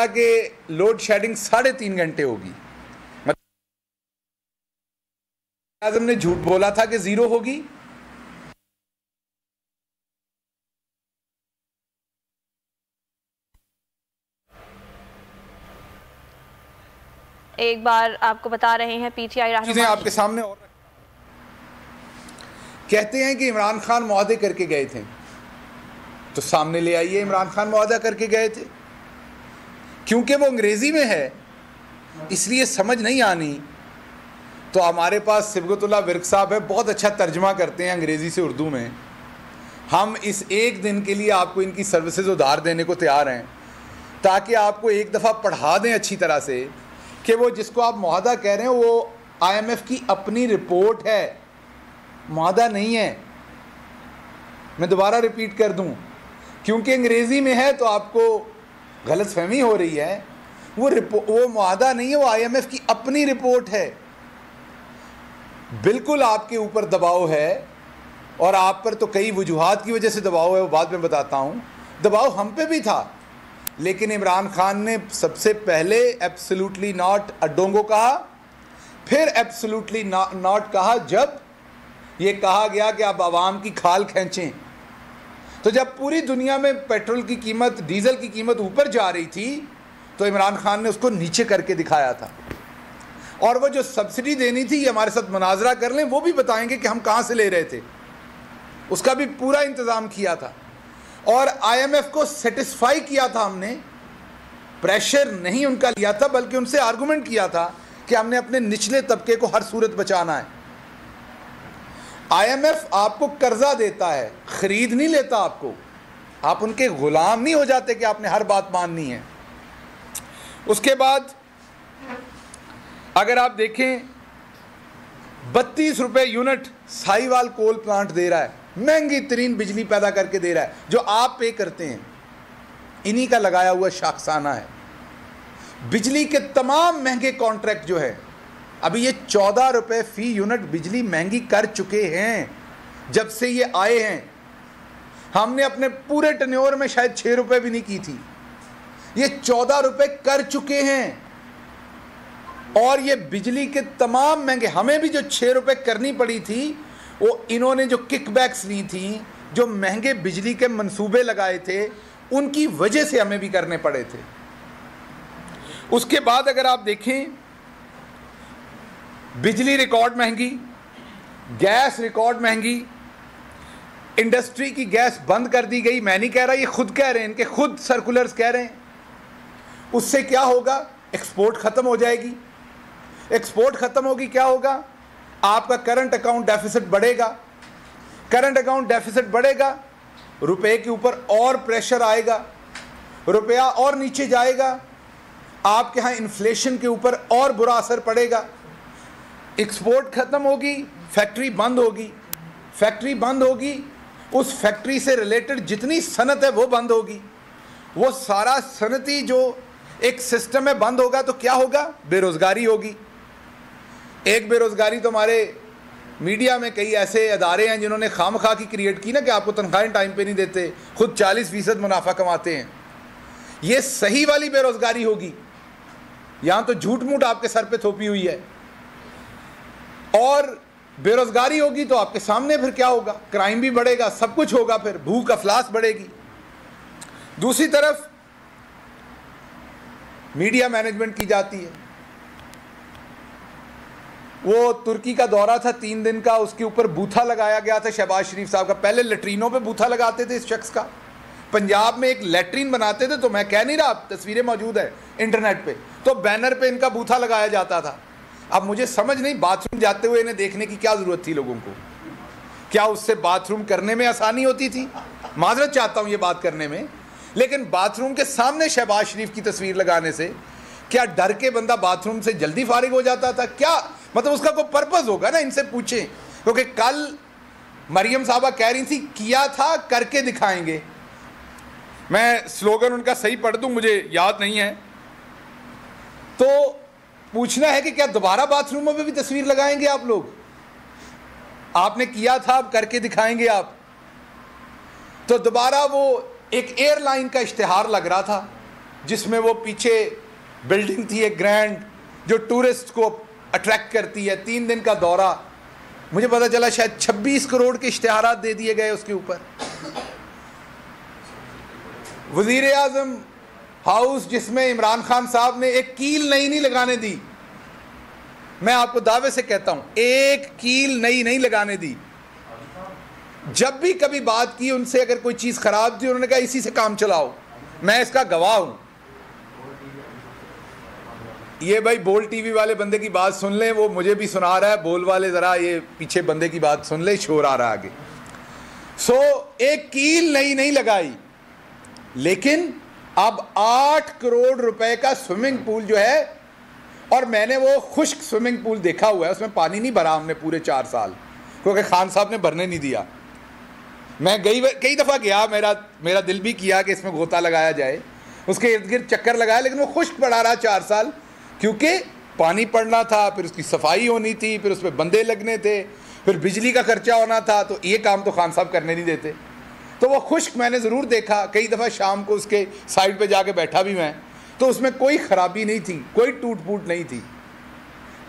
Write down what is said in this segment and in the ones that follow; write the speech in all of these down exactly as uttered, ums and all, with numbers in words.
कि load shedding साढ़े तीन घंटे होगी। मतलब आजम ने झूठ बोला था कि जीरो होगी, एक बार आपको बता रहे हैं पीटीआई चीजें आपके सामने। और कहते हैं कि इमरान खान मुआहदे करके गए थे, तो सामने ले आइए इमरान खान मुआहदा करके गए थे। क्योंकि वो अंग्रेज़ी में है इसलिए समझ नहीं आनी, तो हमारे पास सिबगतुल्लाह बिर्क साहब है, बहुत अच्छा तर्जमा करते हैं अंग्रेज़ी से उर्दू में। हम इस एक दिन के लिए आपको इनकी सर्विसेज उधार देने को तैयार हैं, ताकि आपको एक दफ़ा पढ़ा दें अच्छी तरह से कि वो जिसको आप मुआहदा कह रहे हैं वो आईएमएफ की अपनी रिपोर्ट है, मुआहदा नहीं है। मैं दोबारा रिपीट कर दूं, क्योंकि अंग्रेज़ी में है तो आपको गलतफहमी हो रही है। वो रिपोर्ट वो मुआहदा नहीं है, वो आईएमएफ की अपनी रिपोर्ट है। बिल्कुल आपके ऊपर दबाव है, और आप पर तो कई वजूहात की वजह से दबाव है, वो बाद में बताता हूँ। दबाव हम पे भी था, लेकिन इमरान खान ने सबसे पहले एब्सोल्युटली नॉट अड्डोंगो कहा, फिर एब्सोल्युटली नॉट कहा जब ये कहा गया कि आप आवाम की खाल खींचें। तो जब पूरी दुनिया में पेट्रोल की कीमत, डीज़ल की कीमत ऊपर जा रही थी, तो इमरान खान ने उसको नीचे करके दिखाया था। और वो जो सब्सिडी देनी थी, ये हमारे साथ मुनाजरा कर लें, वो भी बताएंगे कि हम कहाँ से ले रहे थे, उसका भी पूरा इंतज़ाम किया था। और आईएमएफ को सेटिस्फाई किया था हमने, प्रेशर नहीं उनका लिया था, बल्कि उनसे आर्गूमेंट किया था कि हमने अपने निचले तबके को हर सूरत बचाना है। आईएमएफ आपको कर्जा देता है, खरीद नहीं लेता आपको, आप उनके गुलाम नहीं हो जाते कि आपने हर बात माननी है। उसके बाद अगर आप देखें बत्तीस रुपये यूनिट साहिवाल कोल प्लांट दे रहा है, महंगी तरीन बिजली पैदा करके दे रहा है, जो आप पे करते हैं, इन्हीं का लगाया हुआ शाखसाना है। बिजली के तमाम महंगे कॉन्ट्रैक्ट जो है, अभी ये चौदह रुपये फी यूनिट बिजली महंगी कर चुके हैं जब से ये आए हैं। हमने अपने पूरे टन्योर में शायद छः रुपये भी नहीं की थी, ये चौदह रुपये कर चुके हैं। और ये बिजली के तमाम महंगे, हमें भी जो छः रुपये करनी पड़ी थी, वो इन्होंने जो किकबैक्स ली थी, जो महंगे बिजली के मंसूबे लगाए थे, उनकी वजह से हमें भी करने पड़े थे। उसके बाद अगर आप देखें, बिजली रिकॉर्ड महंगी, गैस रिकॉर्ड महंगी, इंडस्ट्री की गैस बंद कर दी गई। मैं नहीं कह रहा, ये खुद कह रहे हैं, इनके खुद सर्कुलर्स कह रहे हैं। उससे क्या होगा? एक्सपोर्ट ख़त्म हो जाएगी। एक्सपोर्ट ख़त्म होगी, क्या होगा? आपका करंट अकाउंट डेफिसिट बढ़ेगा। करंट अकाउंट डेफिसिट बढ़ेगा, रुपए के ऊपर और प्रेशर आएगा, रुपया और नीचे जाएगा, आपके यहाँ इन्फ्लेशन के ऊपर और बुरा असर पड़ेगा। एक्सपोर्ट ख़त्म होगी, फैक्ट्री बंद होगी, फैक्ट्री बंद होगी, उस फैक्ट्री से रिलेटेड जितनी सनत है वो बंद होगी, वो सारा सनती जो एक सिस्टम है बंद होगा। तो क्या होगा? बेरोज़गारी होगी। एक बेरोज़गारी तो हमारे मीडिया में कई ऐसे अदारे हैं जिन्होंने खामखा की क्रिएट की ना, कि आपको तनख्वाहें टाइम पे नहीं देते, खुद चालीस फ़ीसद मुनाफा कमाते हैं। ये सही वाली बेरोज़गारी होगी, यहाँ तो झूठ मूठ आपके सर पर थोपी हुई है। और बेरोज़गारी होगी तो आपके सामने फिर क्या होगा? क्राइम भी बढ़ेगा, सब कुछ होगा, फिर भूख अफलास बढ़ेगी। दूसरी तरफ मीडिया मैनेजमेंट की जाती है। वो तुर्की का दौरा था तीन दिन का, उसके ऊपर बूथा लगाया गया था शहबाज शरीफ साहब का। पहले लेटरिनों पे बूथा लगाते थे इस शख्स का, पंजाब में एक लेटरिन बनाते थे, तो मैं कह नहीं रहा, तस्वीरें मौजूद है इंटरनेट पर, तो बैनर पर इनका बूथा लगाया जाता था। अब मुझे समझ नहीं, बाथरूम जाते हुए इन्हें देखने की क्या ज़रूरत थी लोगों को? क्या उससे बाथरूम करने में आसानी होती थी? माजरत चाहता हूँ ये बात करने में, लेकिन बाथरूम के सामने शहबाज शरीफ की तस्वीर लगाने से क्या डर के बंदा बाथरूम से जल्दी फारिग हो जाता था? क्या मतलब उसका कोई पर्पज़ होगा ना, इनसे पूछें। क्योंकि कल मरियम साहबा कह रही थी किया था, करके दिखाएंगे। मैं स्लोगन उनका सही पढ़ दूँ, मुझे याद नहीं है। तो पूछना है कि क्या दोबारा बाथरूमों में भी तस्वीर लगाएंगे आप लोग? आपने किया था, आप करके दिखाएंगे आप। तो दोबारा वो एक एयरलाइन का इश्तिहार लग रहा था, जिसमें वो पीछे बिल्डिंग थी एक ग्रैंड जो टूरिस्ट को अट्रैक्ट करती है, तीन दिन का दौरा, मुझे पता चला शायद छब्बीस करोड़ के इश्तिहारात दे दिए गए उसके ऊपर। वज़ीर आज़म हाउस जिसमें इमरान खान साहब ने एक कील नई नहीं लगाने दी, मैं आपको दावे से कहता हूं एक कील नई नहीं लगाने दी। जब भी कभी बात की उनसे अगर कोई चीज़ खराब थी उन्होंने कहा इसी से काम चलाओ, मैं इसका गवाह हूं। ये भाई बोल टीवी वाले बंदे की बात सुन लें, वो मुझे भी सुना रहा है, बोल वाले ज़रा ये पीछे बंदे की बात सुन लें, शोर आ रहा है आगे। सो एक कील नई नहीं लगाई, लेकिन अब आठ करोड़ रुपए का स्विमिंग पूल जो है, और मैंने वो खुश्क स्विमिंग पूल देखा हुआ है, उसमें पानी नहीं भरा हमने पूरे चार साल क्योंकि खान साहब ने भरने नहीं दिया। मैं गई कई दफ़ा गया, मेरा मेरा दिल भी किया कि इसमें गोता लगाया जाए, उसके इर्द गिर्द चक्कर लगाया, लेकिन वो खुश्क पड़ा रहा चार साल क्योंकि पानी पड़ना था, फिर उसकी सफाई होनी थी, फिर उस पर बंदे लगने थे, फिर बिजली का खर्चा होना था, तो ये काम तो खान साहब करने नहीं देते। तो वो खुश्क मैंने ज़रूर देखा, कई दफ़ा शाम को उसके साइड पे जाके बैठा भी मैं, तो उसमें कोई ख़राबी नहीं थी, कोई टूट फूट नहीं थी।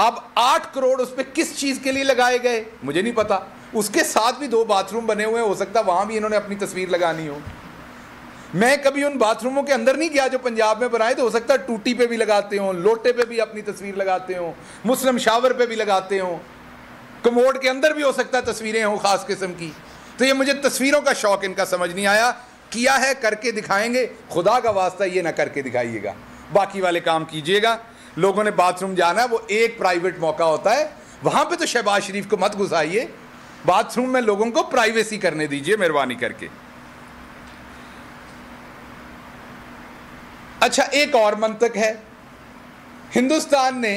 अब आठ करोड़ उस पर किस चीज़ के लिए लगाए गए मुझे नहीं पता। उसके साथ भी दो बाथरूम बने हुए हैं, हो सकता वहाँ भी इन्होंने अपनी तस्वीर लगानी हो। मैं कभी उन बाथरूमों के अंदर नहीं गया जो पंजाब में बनाए, तो हो सकता है टूटी पे भी लगाते हों, लोटे पे भी अपनी तस्वीर लगाते हों, मुस्लिम शावर पे भी लगाते हों, कमोड के अंदर भी हो सकता है तस्वीरें हों ख़ास किस्म की। तो ये मुझे तस्वीरों का शौक़ इनका समझ नहीं आया। किया है करके दिखाएंगे, खुदा का वास्ता ये ना करके दिखाइएगा, बाकी वाले काम कीजिएगा। लोगों ने बाथरूम जाना है, वो एक प्राइवेट मौका होता है, वहाँ पर तो शहबाज शरीफ को मत घुसाइए, बाथरूम में लोगों को प्राइवेसी करने दीजिए मेहरबानी करके। अच्छा, एक और मंतक है, हिंदुस्तान ने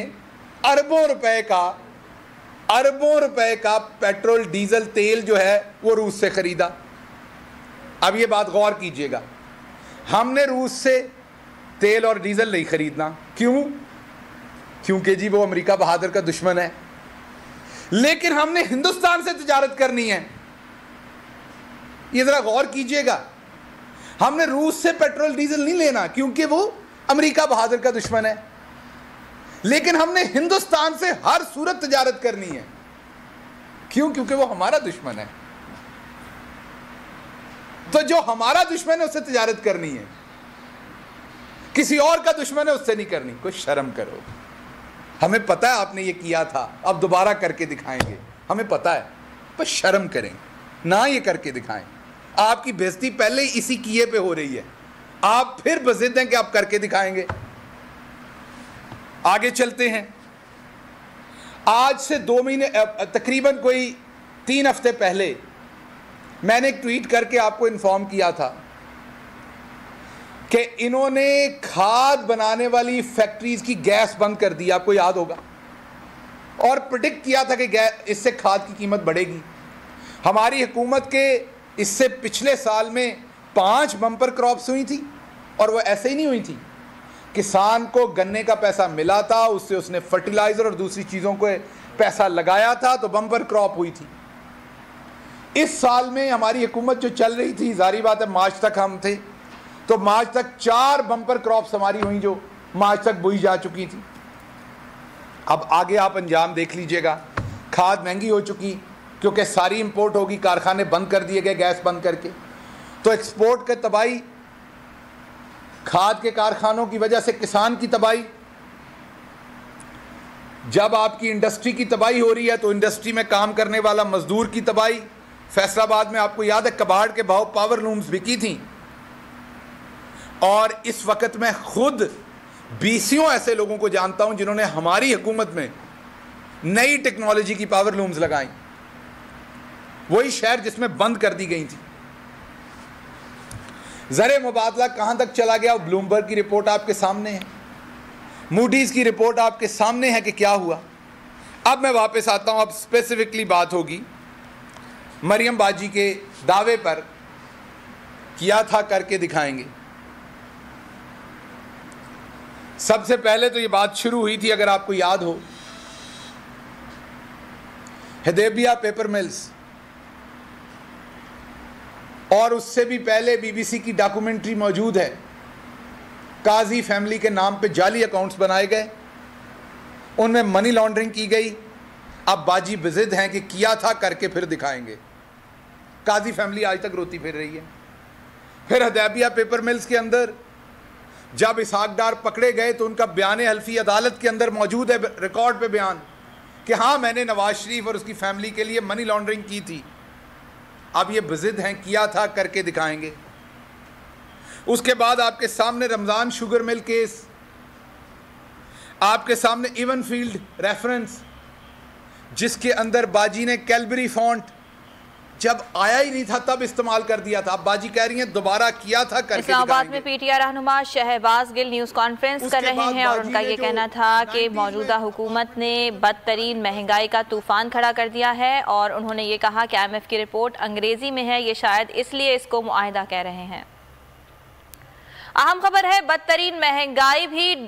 अरबों रुपए का अरबों रुपए का पेट्रोल डीजल तेल जो है वो रूस से ख़रीदा। अब ये बात गौर कीजिएगा, हमने रूस से तेल और डीज़ल नहीं ख़रीदना, क्यों? क्योंकि जी वो अमेरिका बहादुर का दुश्मन है, लेकिन हमने हिंदुस्तान से तिजारत करनी है। ये ज़रा गौर कीजिएगा, हमने रूस से पेट्रोल डीजल नहीं लेना क्योंकि वो अमेरिका बहादुर का दुश्मन है, लेकिन हमने हिंदुस्तान से हर सूरत तिजारत करनी है, क्यों? क्योंकि वो हमारा दुश्मन है, तो जो हमारा दुश्मन है उससे तिजारत करनी है, किसी और का दुश्मन है उससे नहीं करनी। कुछ शर्म करो, हमें पता है आपने ये किया था, अब दोबारा करके दिखाएंगे, हमें पता है, पर शर्म करें ना, ये करके दिखाएं। आपकी बेइज्जती पहले ही इसी किए पे हो रही है, आप फिर बज़िद हैं कि आप करके दिखाएंगे। आगे चलते हैं। आज से दो महीने तकरीबन कोई तीन हफ्ते पहले मैंने एक ट्वीट करके आपको इन्फॉर्म किया था कि इन्होंने खाद बनाने वाली फैक्ट्रीज की गैस बंद कर दी, आपको याद होगा, और प्रेडिक्ट किया था कि इससे खाद की कीमत बढ़ेगी। हमारी हुकूमत के इससे पिछले साल में पांच बम्पर क्रॉप्स हुई थी, और वो ऐसे ही नहीं हुई थी। किसान को गन्ने का पैसा मिला था, उससे उसने फर्टिलाइज़र और दूसरी चीज़ों को पैसा लगाया था, तो बम्पर क्रॉप हुई थी। इस साल में हमारी हुकूमत जो चल रही थी, जारी बात है मार्च तक हम थे, तो मार्च तक चार बम्पर क्रॉप्स हमारी हुई जो मार्च तक बोई जा चुकी थी। अब आगे आप अंजाम देख लीजिएगा। खाद महंगी हो चुकी क्योंकि सारी इंपोर्ट होगी, कारखाने बंद कर दिए गए गैस बंद करके, तो एक्सपोर्ट की तबाही, खाद के कारखानों की वजह से किसान की तबाही। जब आपकी इंडस्ट्री की तबाही हो रही है तो इंडस्ट्री में काम करने वाला मजदूर की तबाही। फैसलाबाद में आपको याद है कबाड़ के भाव पावर लूम्स बिकी थी, और इस वक्त मैं खुद बीसियों ऐसे लोगों को जानता हूं जिन्होंने हमारी हुकूमत में नई टेक्नोलॉजी की पावर लूम्स लगाई, वही शहर जिसमें बंद कर दी गई थी। ज़र मुबादला कहाँ तक चला गया, ब्लूमबर्ग की रिपोर्ट आपके सामने है, मूडीज़ की रिपोर्ट आपके सामने है कि क्या हुआ। अब मैं वापस आता हूँ, अब स्पेसिफिकली बात होगी मरियम बाजी के दावे पर, किया था करके दिखाएंगे। सबसे पहले तो ये बात शुरू हुई थी, अगर आपको याद हो, हदेबिया पेपर मिल्स, और उससे भी पहले बीबीसी की डॉक्यूमेंट्री मौजूद है काजी फैमिली के नाम पे जाली अकाउंट्स बनाए गए, उनमें मनी लॉन्ड्रिंग की गई। अब बाजी बिजिद हैं कि किया था करके फिर दिखाएंगे। काजी फैमिली आज तक रोती फिर रही है। फिर हदैबिया पेपर मिल्स के अंदर जब इसहाक डार पकड़े गए तो उनका बयान हल्फी अदालत के अंदर मौजूद है, रिकॉर्ड पे बयान कि हाँ मैंने नवाज शरीफ और उसकी फैमिली के लिए मनी लॉन्ड्रिंग की थी। अब ये बिजिद हैं, किया था करके दिखाएंगे। उसके बाद आपके सामने रमज़ान शुगर मिल केस, आपके सामने इवनफील्ड रेफरेंस जिसके अंदर बाजी ने कैलबरी फॉन्ट जब आया ही नहीं था तब इस्तेमाल कर दिया था। अब बाजी कह रही हैं दोबारा किया था करके। इस्लामाबाद में पीटीआई रहनुमा शहबाज गिल न्यूज़ कॉन्फ्रेंस कर रहे हैं और उनका ये कहना था कि मौजूदा हुकूमत ने बदतरीन महंगाई का तूफान खड़ा कर दिया है और उन्होंने ये कहा कि आई एम एफ की रिपोर्ट अंग्रेजी में है, ये शायद इसलिए इसको मुआहिदा कह रहे हैं। अहम खबर है, बदतरीन महंगाई भी